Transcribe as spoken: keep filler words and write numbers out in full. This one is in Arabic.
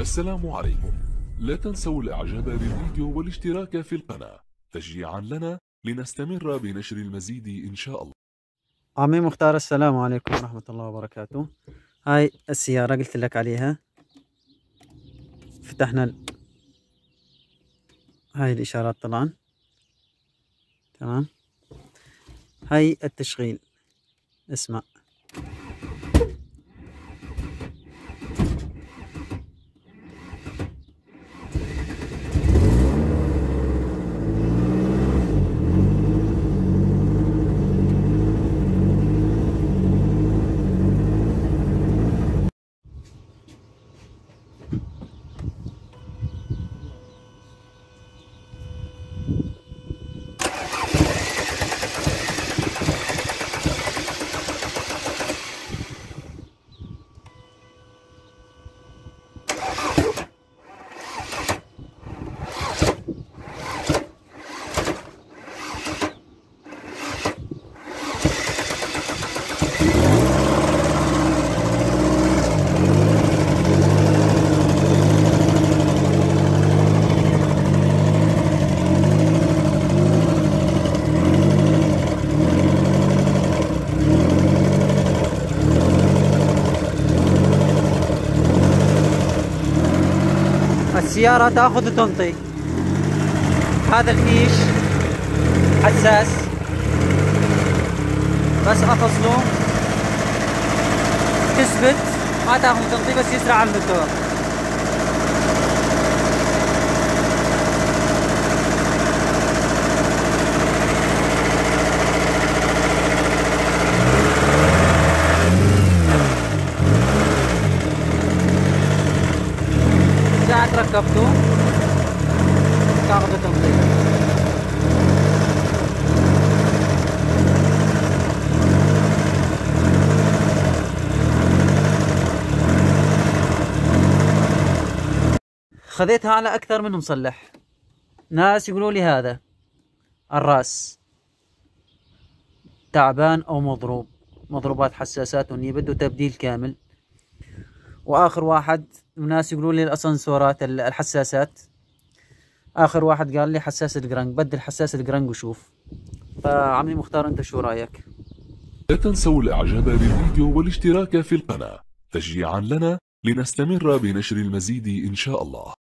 السلام عليكم. لا تنسوا الاعجاب بالفيديو والاشتراك في القناة تشجيعا لنا لنستمر بنشر المزيد ان شاء الله. عمي مختار، السلام عليكم ورحمة الله وبركاته. هاي السيارة قلت لك عليها، فتحنا ال... هاي الاشارات طبعا. تمام، هاي التشغيل، اسمع، السيارة تأخذ وتنطي. هذا الفيش حساس، بس أفصله تثبت ما تأخذ وتنطي، بس يسرع على الموتور. ساعة ركبته تاخذ تنظيف. خذيتها على أكثر من مصلح، ناس يقولوا لي هذا الراس تعبان أو مضروب، مضروبات حساسات وإني بده تبديل كامل. واخر واحد الناس يقولوا لي الاسانسورات الحساسات، اخر واحد قال لي حساس الجرنج، بدل حساس الجرنج وشوف. فعمي مختار، انت شو رايك؟ لا تنسوا الاعجاب بالفيديو والاشتراك في القناة تشجيعا لنا لنستمر بنشر المزيد ان شاء الله.